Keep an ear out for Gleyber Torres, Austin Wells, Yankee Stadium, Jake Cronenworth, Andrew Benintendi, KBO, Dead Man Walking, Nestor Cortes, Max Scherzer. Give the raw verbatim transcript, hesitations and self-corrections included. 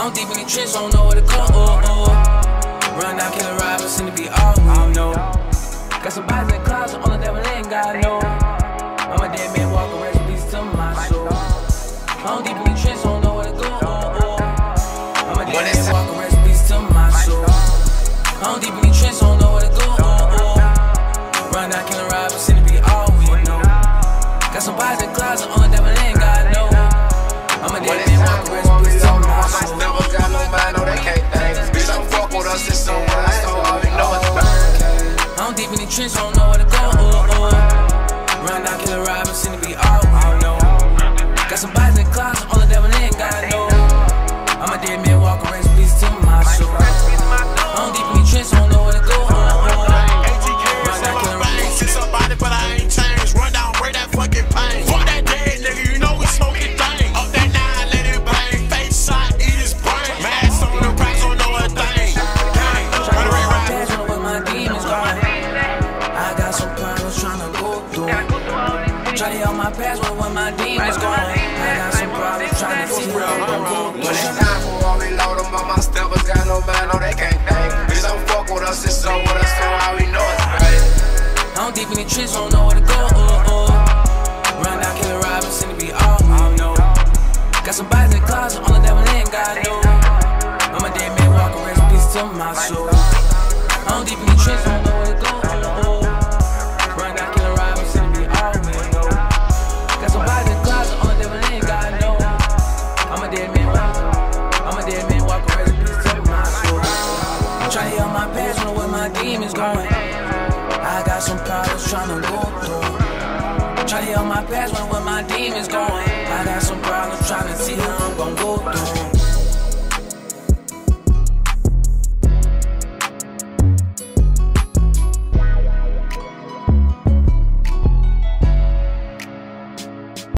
I'm deep in the trench, I don't know where to call. Oh, oh. Run out, killer rivals, seem to be all we know. Got some bodies in the closet, all the devil ain't got no. I'm a dead man walking, rest in peace to my soul. I'm deep in the trench, I don't know where to go. Oh, oh. I'm a dead man walking, rest in peace to my soul. I'm deep in the trench, I don't know where to go. Oh, oh. Run out, killer rivals, seem to be all we know. Got some bodies in the closet, all the devil ain't got no. I'm a dead man walking, rest in peace. I'm deep in the trench, I don't know where to go. Oh, oh. Round out, killer robbers, seem to be all we know. Got some bodies in the closet, all the devil ain't got no. I'm a dead man walking, rest in peace to my soul. I'm deep in the trench, I don't know where to go. Oh, oh. Round out, killer robbers, see somebody, but I ain't changed. Run down, break that fucking pain. Fuck that dead nigga, you know we smoking thing. Up that nine, let it bang. Face shot, eat his brain. Mask on the price, don't know a thing. Gang, run away, ride. My demons gone. I got some problems trying to go through. Try to help my past, but when my demons gone, I got some problems trying to see how I'm going. When it's time for all we load them, but my steppers got no bad, no they can't think. Bitch, don't fuck with us, it's so with us, so how we know it's right. I'm deep in the trench, don't know where to go. Uh, uh. Round out, killer robbers, seem to be all we know. Got some bodies in the closet, all the devil ain't got no. I'm a dead man walking, rest in peace to my soul. I'm deep in the trench, I don't know where to go. Oh, oh. Run out, killer rivals, seem to be all we know. Got some bodies in the closet, all the devil ain't got no. I'm a dead man walking, I'm a dead man walking, rest in peace to my soul. I'm trying to heal my past, know where my demons going. I got some problems trying to go through. Trying to heal my past, know where my demons going. I got some problems trying to see how I'm gonna go through.